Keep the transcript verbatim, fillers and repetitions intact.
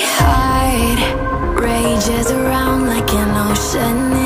heart rages around like an ocean.